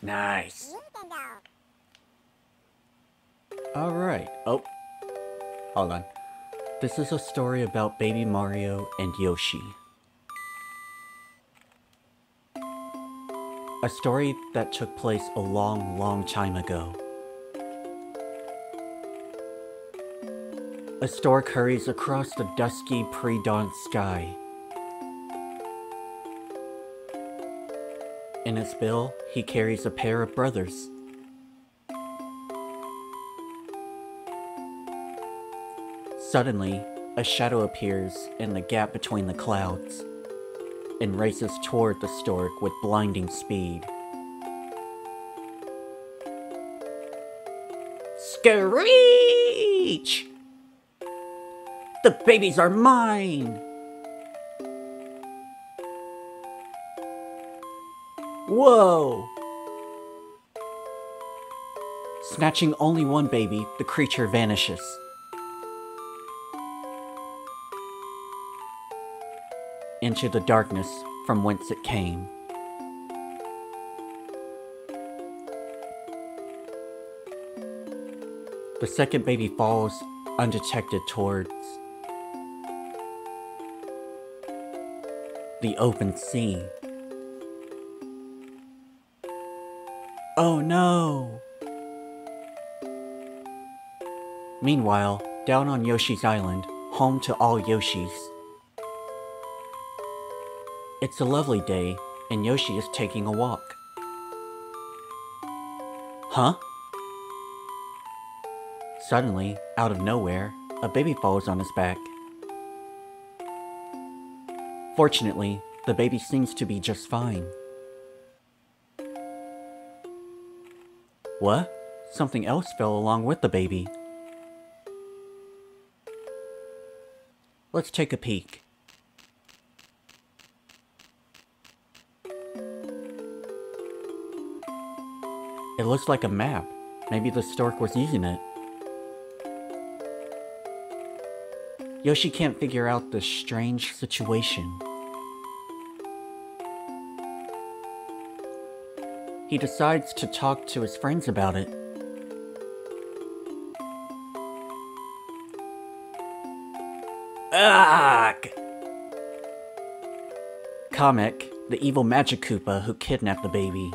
Nice. Alright. Oh. Hold on. This is a story about baby Mario and Yoshi. A story that took place a long, long time ago. A stork hurries across the dusky pre-dawn sky. In his bill, he carries a pair of brothers. Suddenly, a shadow appears in the gap between the clouds and races toward the stork with blinding speed. Screech! The babies are mine! Whoa! Snatching only one baby, the creature vanishes. Into the darkness from whence it came. The second baby falls undetected towards the open sea. Oh no! Meanwhile, down on Yoshi's Island, home to all Yoshis, it's a lovely day, and Yoshi is taking a walk. Huh? Suddenly, out of nowhere, a baby falls on his back. Fortunately, the baby seems to be just fine. What? Something else fell along with the baby. Let's take a peek. It looks like a map. Maybe the stork was using it. Yoshi can't figure out this strange situation. He decides to talk to his friends about it. Ugh! Kamek, the evil magic Koopa who kidnapped the baby,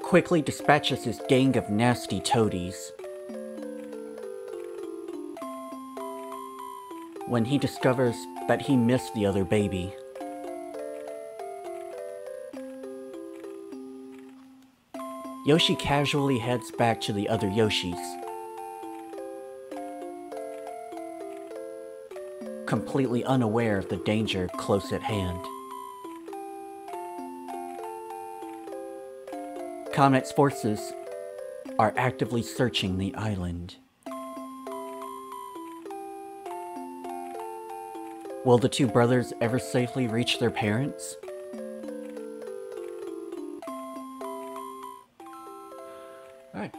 quickly dispatches his gang of nasty toadies. When he discovers that he missed the other baby. Yoshi casually heads back to the other Yoshis, completely unaware of the danger close at hand. Comets' forces are actively searching the island. Will the two brothers ever safely reach their parents? Alright.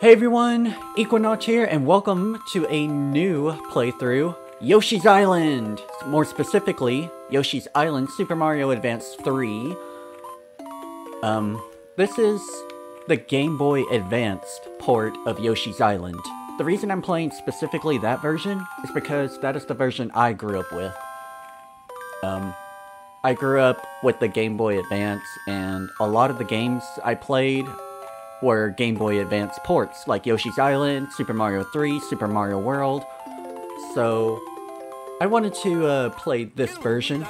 Hey everyone, Equinox here, and welcome to a new playthrough, Yoshi's Island! More specifically, Yoshi's Island Super Mario Advance 3. This is the Game Boy Advance port of Yoshi's Island. The reason I'm playing specifically that version is because that is the version I grew up with. I grew up with the Game Boy Advance, and a lot of the games I played were Game Boy Advance ports, like Yoshi's Island, Super Mario 3, Super Mario World. So, I wanted to play this version.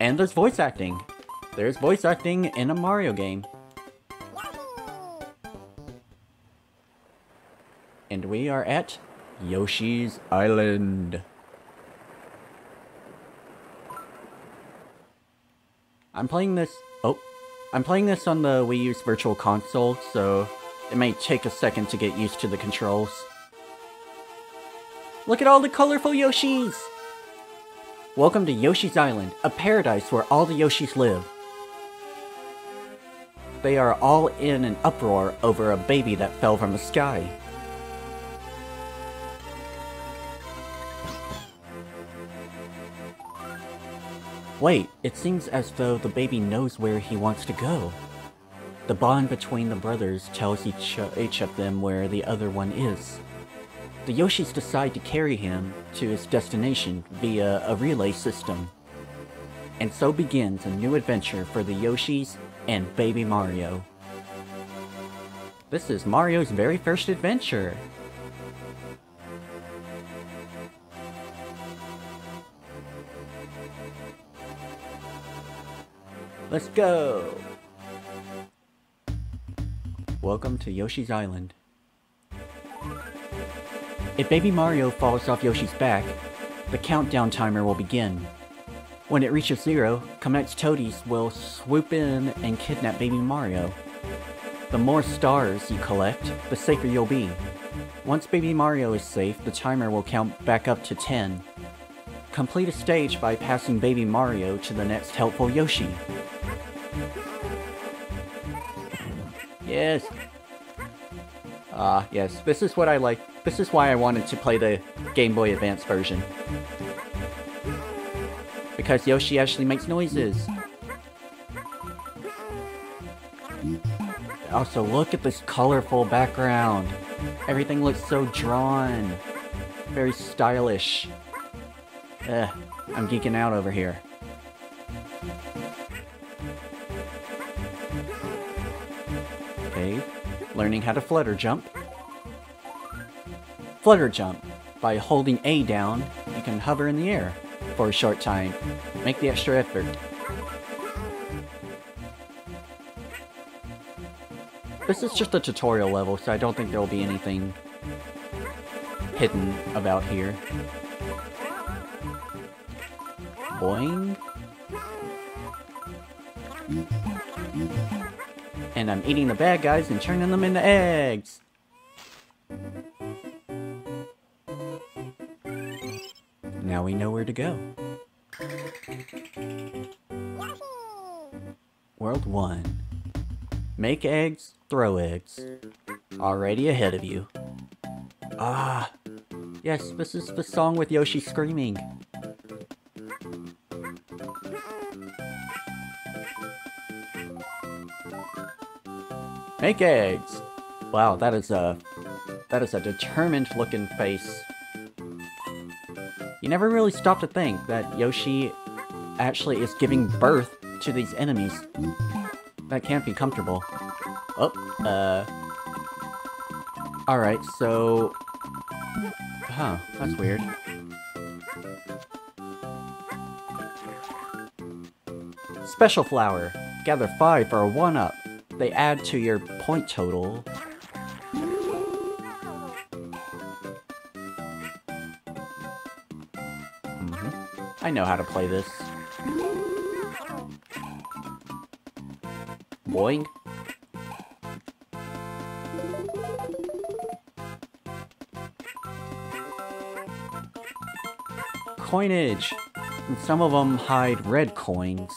And there's voice acting. There's voice acting in a Mario game. And we are at Yoshi's Island. I'm playing this on the Wii U's Virtual Console, so it may take a second to get used to the controls. Look at all the colorful Yoshis! Welcome to Yoshi's Island, a paradise where all the Yoshis live. They are all in an uproar over a baby that fell from the sky. Wait, it seems as though the baby knows where he wants to go. The bond between the brothers tells each of them where the other one is. The Yoshis decide to carry him to his destination via a relay system. And so begins a new adventure for the Yoshis and Baby Mario. This is Mario's very first adventure! Let's go! Welcome to Yoshi's Island. If Baby Mario falls off Yoshi's back, the countdown timer will begin. When it reaches 0, Comet's toadies will swoop in and kidnap Baby Mario. The more stars you collect, the safer you'll be. Once Baby Mario is safe, the timer will count back up to 10. Complete a stage by passing Baby Mario to the next helpful Yoshi. Yes. Yes, this is what I like. This is why I wanted to play the Game Boy Advance version. Because Yoshi actually makes noises. Also, look at this colorful background. Everything looks so drawn. Very stylish. Ugh, I'm geeking out over here. Learning how to flutter jump. Flutter jump. By holding A down, you can hover in the air for a short time. Make the extra effort. This is just a tutorial level, so I don't think there will be anything hidden about here. Boing. And I'm eating the bad guys and turning them into eggs! Now we know where to go. World 1. Make eggs, throw eggs. Already ahead of you. Ah! Yes, this is the song with Yoshi screaming. Make eggs! Wow, that is a determined looking face. You never really stop to think that Yoshi actually is giving birth to these enemies. That can't be comfortable. Oh, alright, so... Huh, that's weird. Special flower. Gather 5 for a 1-up. They add to your point total. I know how to play this. Boing. Coinage! And some of them hide red coins.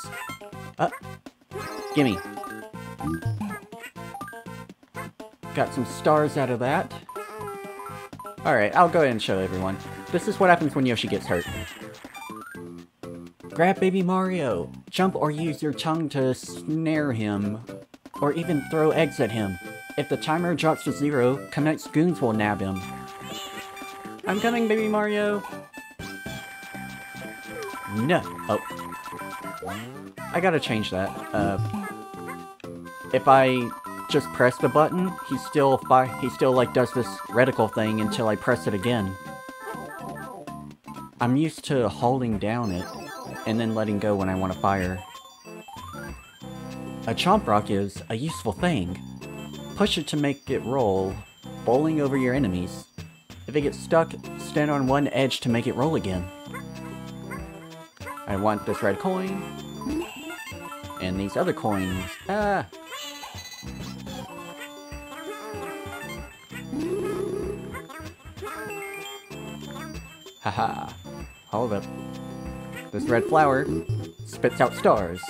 Gimme. Got some stars out of that. Alright, I'll go ahead and show everyone. This is what happens when Yoshi gets hurt. Grab Baby Mario! Jump or use your tongue to snare him, or even throw eggs at him. If the timer drops to 0, Comet's goons will nab him. I'm coming, Baby Mario! No! Oh. I gotta change that. If I just press the button, he still like does this reticle thing until I press it again. I'm used to holding down it and then letting go when I want to fire. A Chomp Rock is a useful thing. Push it to make it roll, bowling over your enemies. If it gets stuck, stand on one edge to make it roll again. I want this red coin. And these other coins. Ah! Haha. Hold up. This red flower spits out stars.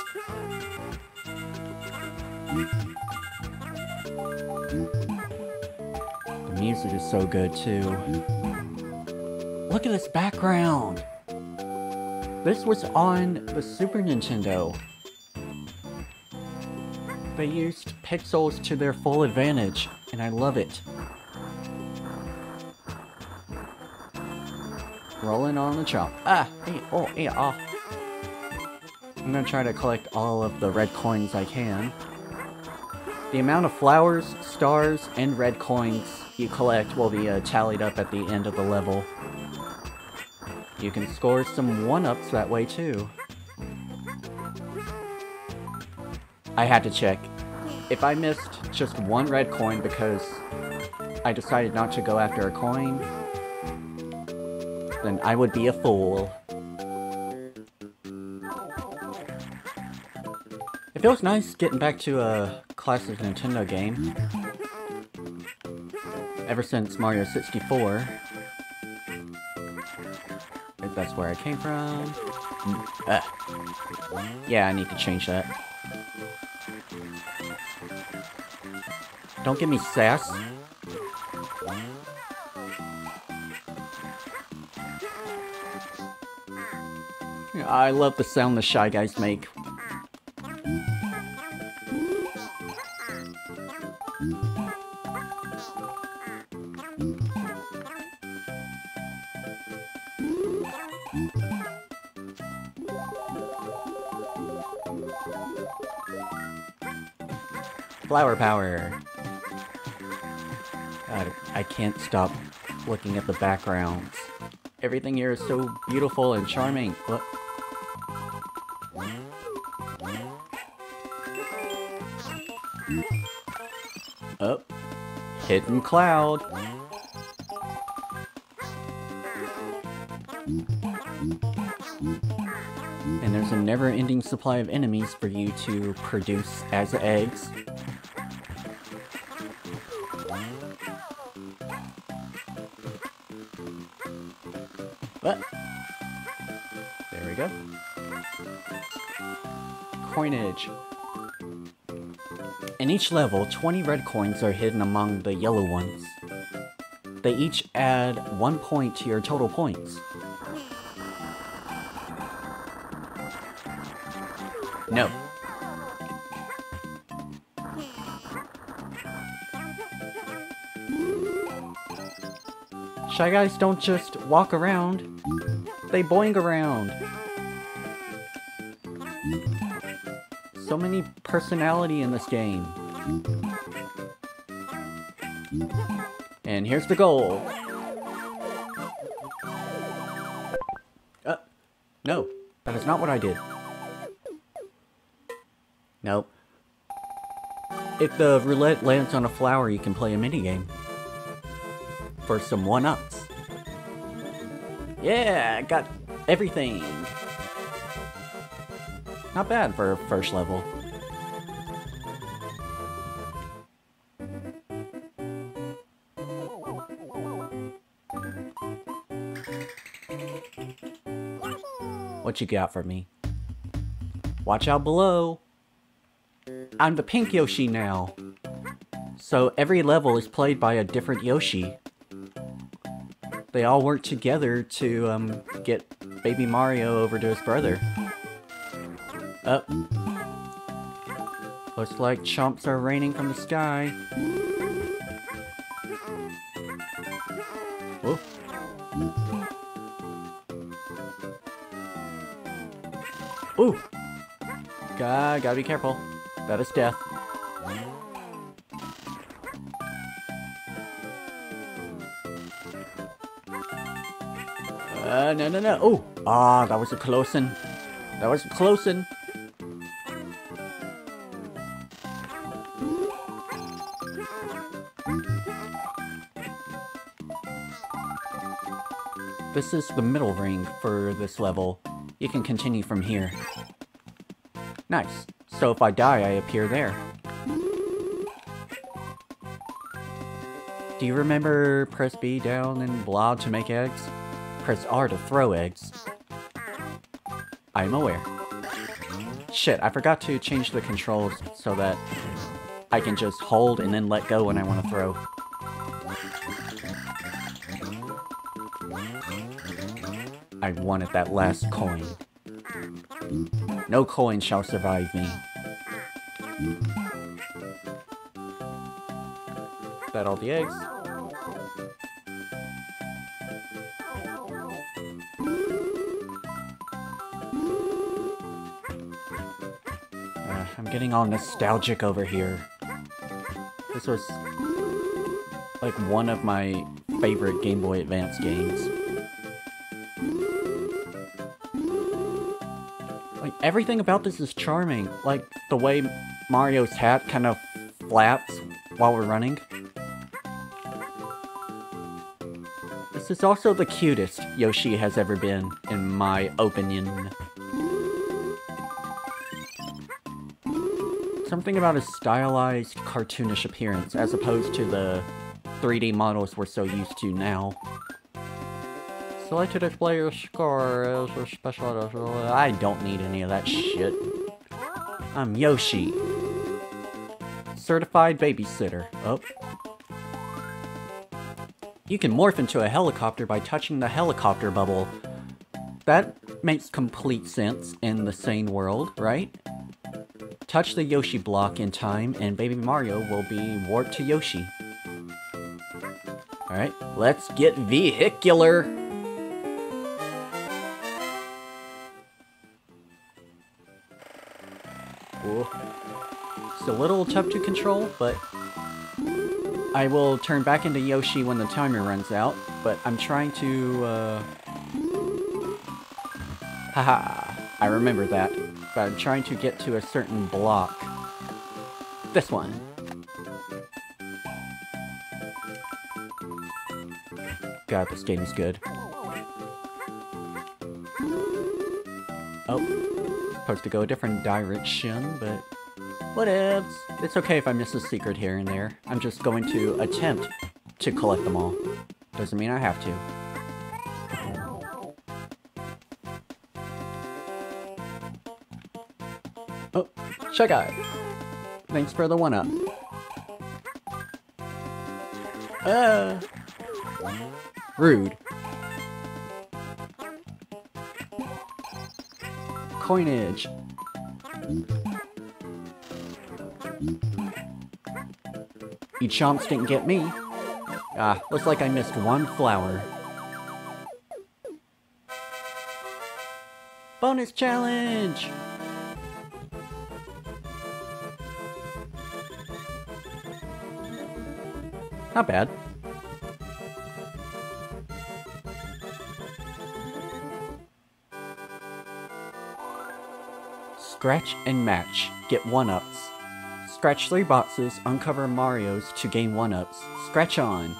The music is so good, too. Look at this background! This was on the Super Nintendo. They used pixels to their full advantage, and I love it. Rolling on the chop. Ah! Hey, oh, yeah, oh. I'm gonna try to collect all of the red coins I can. The amount of flowers, stars, and red coins you collect will be tallied up at the end of the level. You can score some 1-ups that way too. I had to check. If I missed just one red coin because I decided not to go after a coin, then I would be a fool. It feels nice getting back to a classic Nintendo game. Ever since Mario 64. That's where I came from. Yeah, I need to change that. Don't give me sass. I love the sound the Shy Guys make. Flower power! God, I can't stop looking at the backgrounds. Everything here is so beautiful and charming. Look. Oh. Hidden cloud! And there's a never-ending supply of enemies for you to produce as eggs. But there we go. Coinage. In each level, 20 red coins are hidden among the yellow ones. They each add 1 point to your total points. No. Shy Guys don't just walk around, they boing around. So many personality in this game. And here's the goal. No, that is not what I did. Nope. If the roulette lands on a flower, you can play a minigame. For some 1-ups. Yeah, I got everything. Not bad for a first level. What you got for me? Watch out below. I'm the pink Yoshi now. So every level is played by a different Yoshi. They all work together to get baby Mario over to his brother. Oh. Looks like chomps are raining from the sky. Whoa. Ooh! Gotta be careful. That is death. No. Oh! Ah, that was a close one. That was a close one. This is the middle ring for this level. You can continue from here. Nice. So if I die, I appear there. Do you remember press B down and blob to make eggs? Press R to throw eggs. I'm aware. Shit, I forgot to change the controls so that I can just hold and then let go when I want to throw. I wanted that last coin. No coin shall survive me. Is that all the eggs? I'm getting all nostalgic over here. This was like one of my favorite Game Boy Advance games. Like everything about this is charming. Like the way Mario's hat kind of flaps while we're running. This is also the cutest Yoshi has ever been, in my opinion. Something about his stylized, cartoonish appearance, as opposed to the 3D models we're so used to now. Select to display your scores or special... I don't need any of that shit. I'm Yoshi. Certified babysitter. Oh. You can morph into a helicopter by touching the helicopter bubble. That makes complete sense in the sane world, right? Touch the Yoshi block in time, and Baby Mario will be warped to Yoshi. Alright, let's get vehicular! Ooh. It's a little tough to control, but... I will turn back into Yoshi when the timer runs out, but I'm trying to, haha, I remember that. But I'm trying to get to a certain block. This one. God, this game is good. Oh, supposed to go a different direction, but whatevs. It's okay if I miss a secret here and there. I'm just going to attempt to collect them all. Doesn't mean I have to. Check out. Thanks for the 1-up. Rude. Coinage. You chomps didn't get me. Ah, looks like I missed one flower. Bonus challenge! Not bad. Scratch and match. Get 1-ups. Scratch 3 boxes, uncover Marios to gain 1-ups. Scratch on.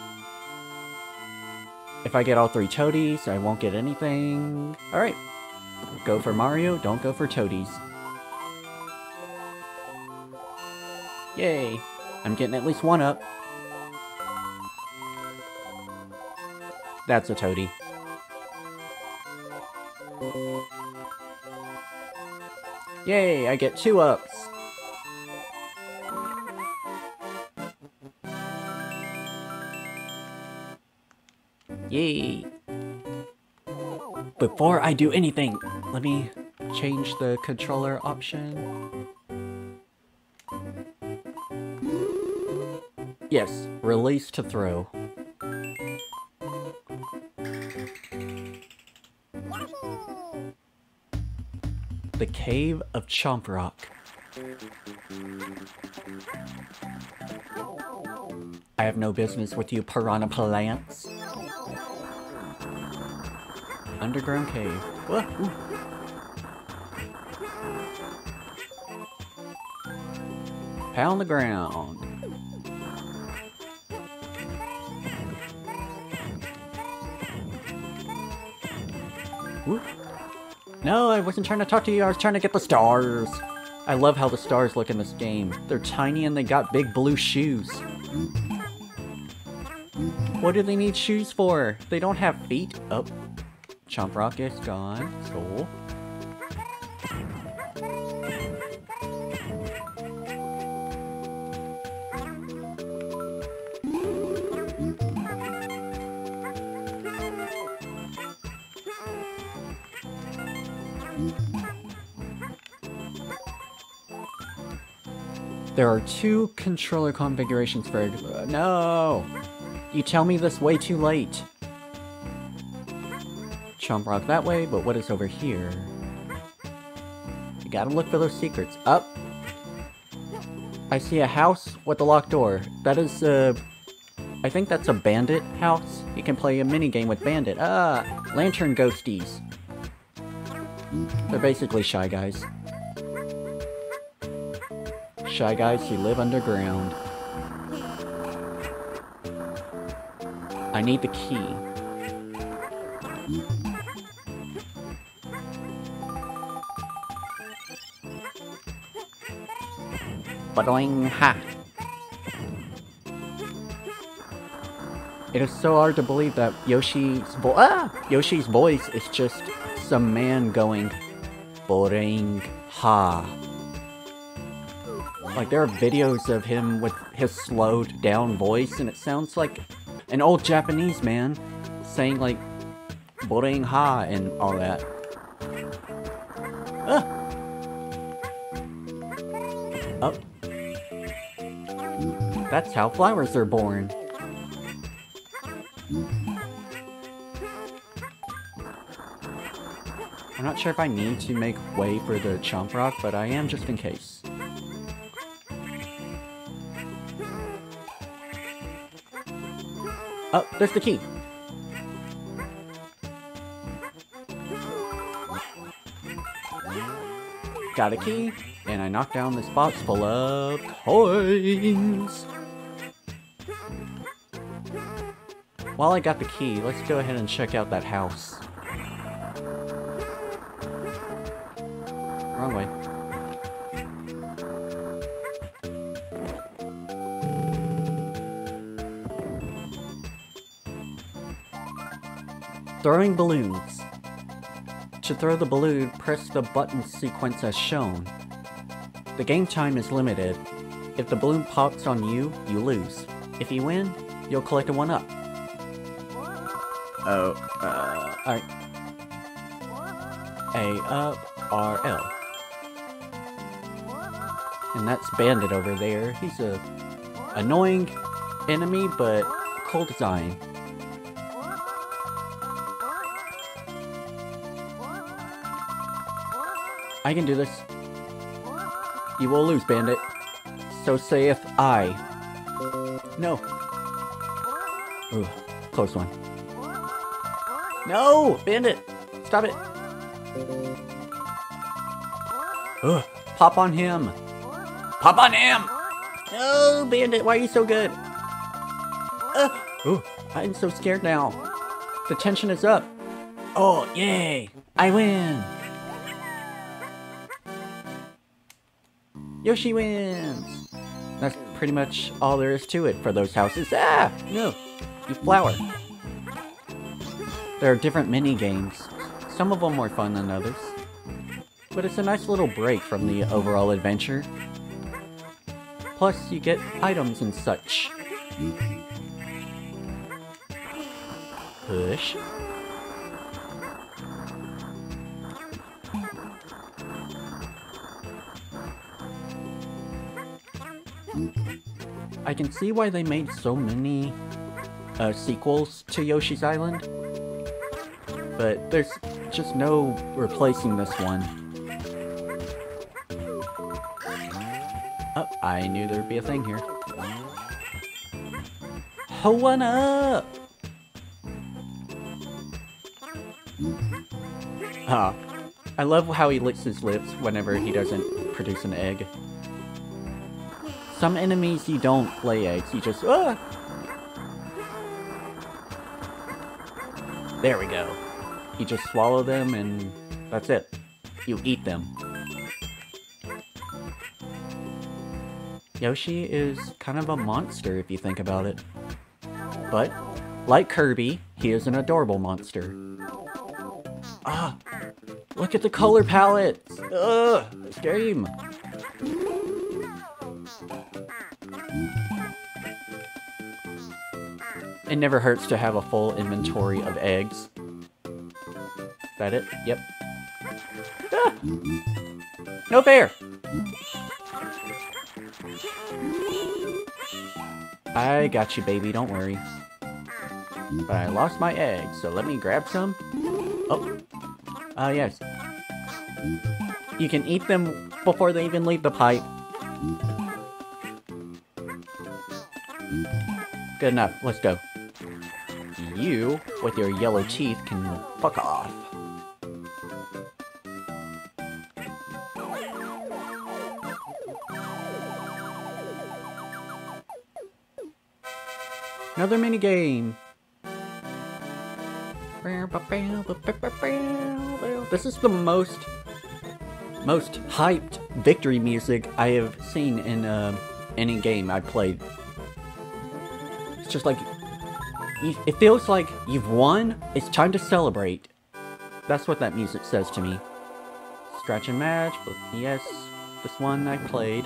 If I get all 3 toadies, I won't get anything. Alright. Go for Mario, don't go for toadies. Yay. I'm getting at least 1-up. That's a toady. Yay, I get 2-ups! Yay! Before I do anything, let me change the controller option. Yes, release to throw. The Cave of Chomp Rock. I have no business with you, Piranha Plants. Underground cave. Whoa. Pound the ground. Whoop. No, I wasn't trying to talk to you, I was trying to get the stars! I love how the stars look in this game. They're tiny and they got big blue shoes. What do they need shoes for? They don't have feet. Oh. Chomp Rock is gone. Cool. There are two controller configurations for it. No! You tell me this way too late! Chomp Rock that way, but what is over here? You gotta look for those secrets. Up! I see a house with a locked door. That is, I think that's a bandit house. You can play a minigame with bandit. Ah! Lantern ghosties! They're basically Shy Guys. Shy Guys who live underground. I need the key. Ba-doing ha! It is so hard to believe that Yoshi's voice is just some man going boring ha. Like, there are videos of him with his slowed down voice, and it sounds like an old Japanese man saying, like, boring ha and all that. Ah. Up. That's how flowers are born. I'm not sure if I need to make way for the Chomp Rock, but I am just in case. Oh, there's the key! Got a key, and I knocked down this box full of coins! While I got the key, let's go ahead and check out that house. Wrong way. Throwing balloons. To throw the balloon, press the button sequence as shown. The game time is limited. If the balloon pops on you, you lose. If you win, you'll collect a 1-up. Oh, alright. A-up, R-L. And that's Bandit over there. He's a annoying enemy, but cool design. I can do this. You will lose, Bandit. So saith I. No. Ooh, close one. No! Bandit! Stop it! Ugh, pop on him! Pop on him! No, Bandit, why are you so good? Ooh, I'm so scared now. The tension is up. Oh, yay! I win! Yoshi wins! That's pretty much all there is to it for those houses. Ah! No! You flower. There are different mini-games. Some of them more fun than others. But it's a nice little break from the overall adventure. Plus, you get items and such. Push. I can see why they made so many sequels to Yoshi's Island, but there's just no replacing this one. Oh, I knew there'd be a thing here. Oh, 1-up! Ah, I love how he licks his lips whenever he doesn't produce an egg. Some enemies you don't lay eggs, you just... Ah! There we go. You just swallow them and that's it. You eat them. Yoshi is kind of a monster if you think about it. But, like Kirby, he is an adorable monster. Ah! Look at the color palette! Ugh! This game! It never hurts to have a full inventory of eggs. That it? Yep. Ah! No fair! I got you, baby. Don't worry. But I lost my egg, so let me grab some. Oh. Yes. You can eat them before they even leave the pipe. Good enough. Let's go. You, with your yellow teeth, can fuck off. Another minigame. This is the most hyped victory music I have seen in any game I've played. It's just like, it feels like you've won, it's time to celebrate. That's what that music says to me. Scratch and match, but yes, this one I played.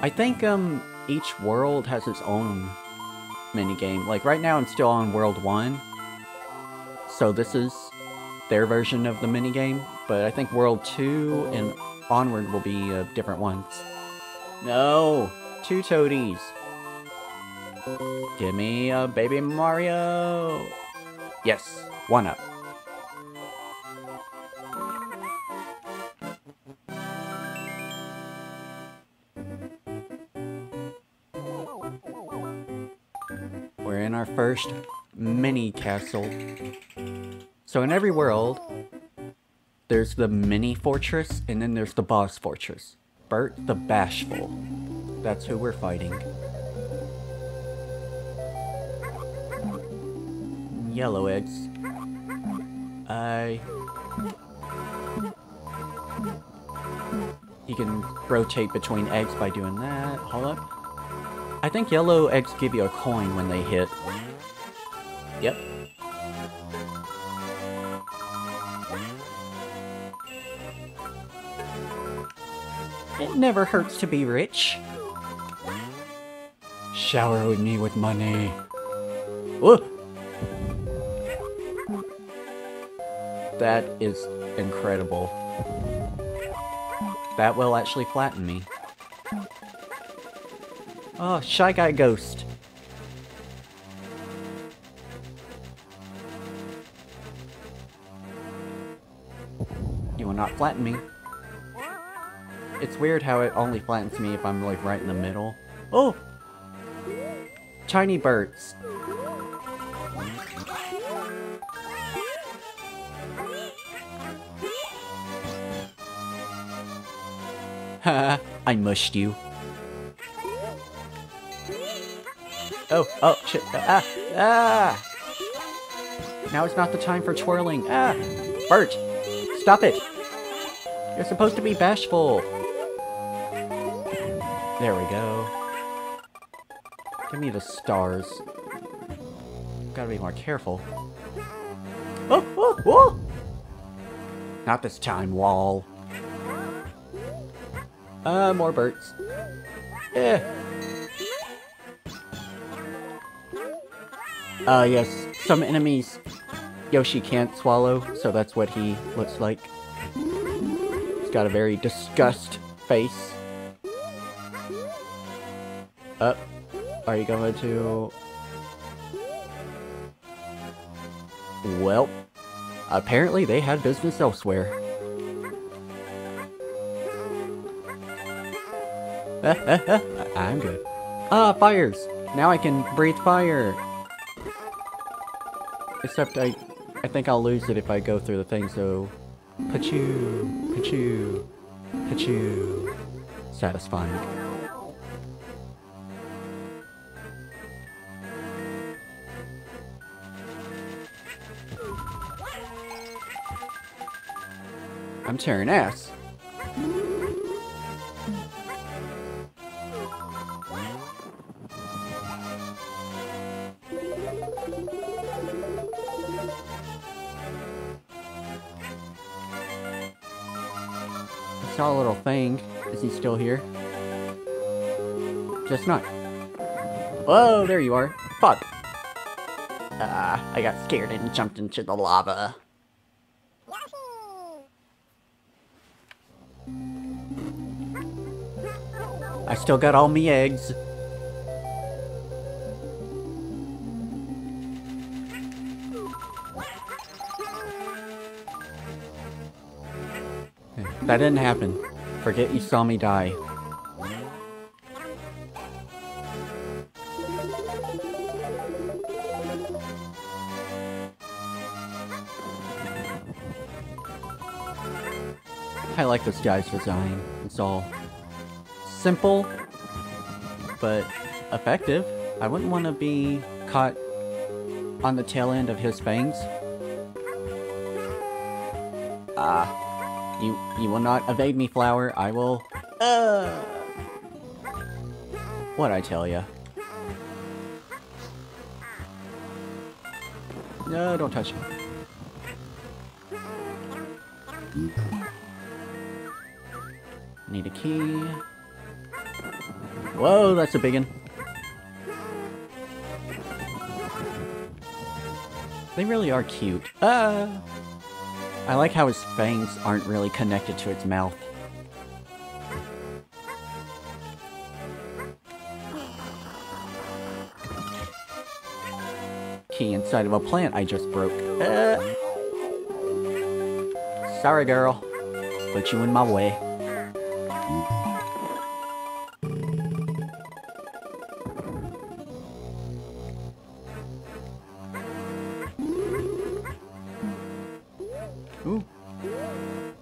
I think each world has its own minigame. Like right now I'm still on World 1. So this is their version of the minigame, but I think World 2 and onward will be different ones. No! Two toadies! Give me a baby Mario! Yes, one up. We're in our first mini castle. So in every world, there's the mini fortress, and then there's the boss fortress. Bert the Bashful. That's who we're fighting. Yellow eggs. You can rotate between eggs by doing that. Hold up. I think yellow eggs give you a coin when they hit. Yep. It never hurts to be rich. Shower with me with money. Whoa. That is incredible. That will actually flatten me. Oh, Shy Guy Ghost. You will not flatten me. It's weird how it only flattens me if I'm like right in the middle. Oh! Tiny birds. Haha, I mushed you. Oh, shit. Ah! Now is not the time for twirling. Ah! Bert! Stop it! You're supposed to be bashful! There we go. Give me the stars. Gotta be more careful. Oh, oh, oh! Not this time, wall. More birds. Eh. Yes. Some enemies Yoshi can't swallow, so that's what he looks like. He's got a very disgust face. Up. Are you going to... Well, apparently they had business elsewhere. I'm good. Ah, fires! Now I can breathe fire! Except I think I'll lose it if I go through the thing, so... Pachoo! Pachoo! Pachoo! Satisfying. I'm tearing ass. I saw a little thing. Is he still here? Just not. Whoa, there you are. Fuck. I got scared and jumped into the lava. I still got all me eggs. That didn't happen. Forget you saw me die. I like this guy's design. It's all simple, but effective. I wouldn't want to be caught on the tail end of his fangs. Ah. You will not evade me, flower. I will... What'd I tell ya? No, don't touch me. Need a key. Whoa, that's a biggin. They really are cute. I like how his fangs aren't really connected to its mouth. Key inside of a plant I just broke. Sorry, girl. Put you in my way.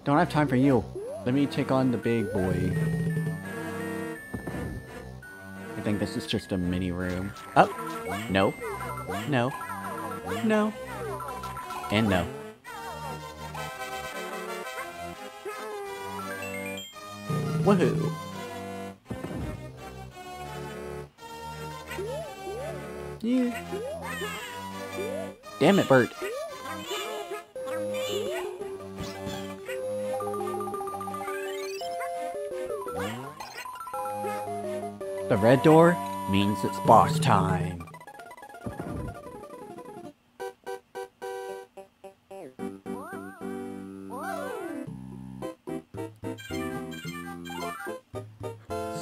I don't have time for you. Let me take on the big boy. I think this is just a mini room. Oh! No. No. No. And no. Woohoo! Yeah. Damn it, Bert! The red door means it's boss time.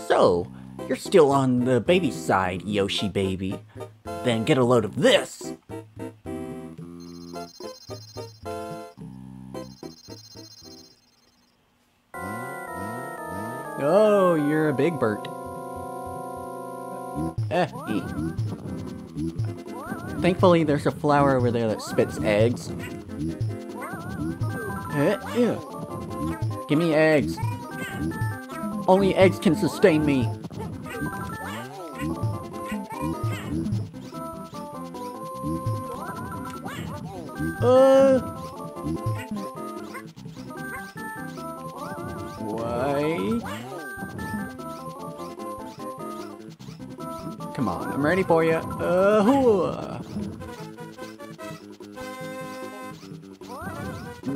So, you're still on the baby side, Yoshi baby. Then get a load of this! Oh, you're a big Bert. Thankfully, there's a flower over there that spits eggs. Give me eggs. Only eggs can sustain me. Why? Come on, I'm ready for you.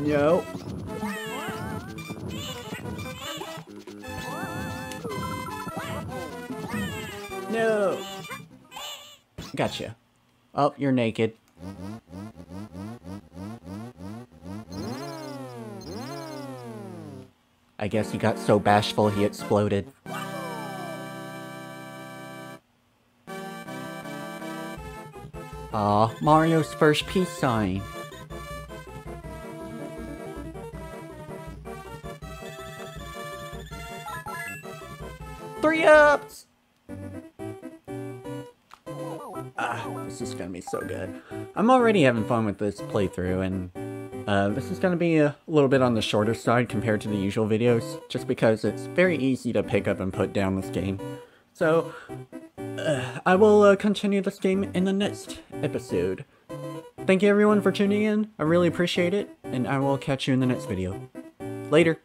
No. No. Gotcha. Oh, you're naked. I guess he got so bashful he exploded. Aw, Mario's first peace sign. Three ups! This is gonna be so good. I'm already having fun with this playthrough, and this is gonna be a little bit on the shorter side compared to the usual videos, just because it's very easy to pick up and put down this game. So, I will continue this game in the next episode. Thank you everyone for tuning in. I really appreciate it, and I will catch you in the next video. Later!